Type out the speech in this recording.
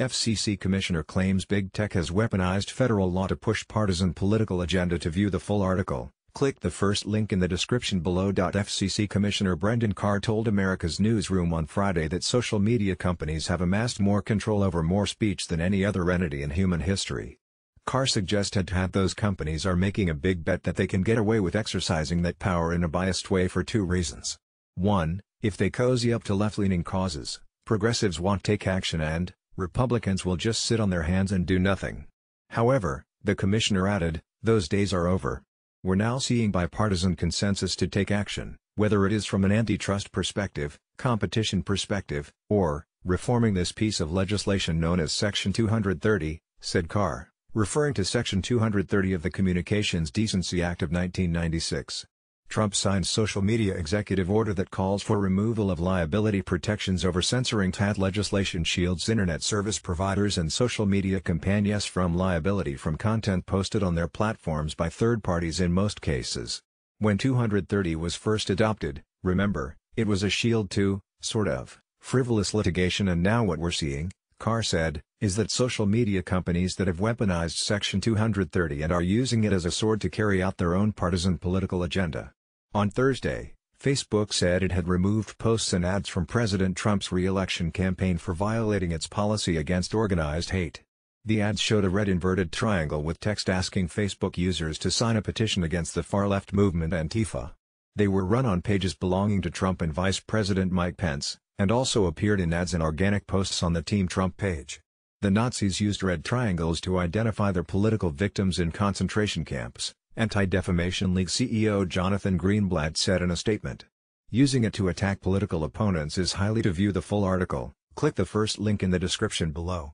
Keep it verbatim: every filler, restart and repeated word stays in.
F C C Commissioner claims Big Tech has weaponized federal law to push partisan political agenda. To view the full article, click the first link in the description below. F C C Commissioner Brendan Carr told America's Newsroom on Friday that social media companies have amassed more control over more speech than any other entity in human history. Carr suggested that those companies are making a big bet that they can get away with exercising that power in a biased way for two reasons. One, if they cozy up to left-leaning causes, progressives won't take action and Republicans will just sit on their hands and do nothing. However, the commissioner added, those days are over. We're now seeing bipartisan consensus to take action, whether it is from an antitrust perspective, competition perspective, or reforming this piece of legislation known as Section two thirty, said Carr, referring to Section two thirty of the Communications Decency Act of nineteen ninety-six. Trump signed social media executive order that calls for removal of liability protections over censoring. That legislation shields internet service providers and social media companies from liability from content posted on their platforms by third parties in most cases. When two thirty was first adopted, remember, it was a shield to, sort of, frivolous litigation, and now what we're seeing, Carr said, is that social media companies that have weaponized Section two thirty and are using it as a sword to carry out their own partisan political agenda. On Thursday, Facebook said it had removed posts and ads from President Trump's re-election campaign for violating its policy against organized hate. The ads showed a red inverted triangle with text asking Facebook users to sign a petition against the far-left movement Antifa. They were run on pages belonging to Trump and Vice President Mike Pence, and also appeared in ads and organic posts on the Team Trump page. The Nazis used red triangles to identify their political victims in concentration camps, Anti-Defamation League C E O Jonathan Greenblatt said in a statement. Using it to attack political opponents is highly. To view the full article, click the first link in the description below.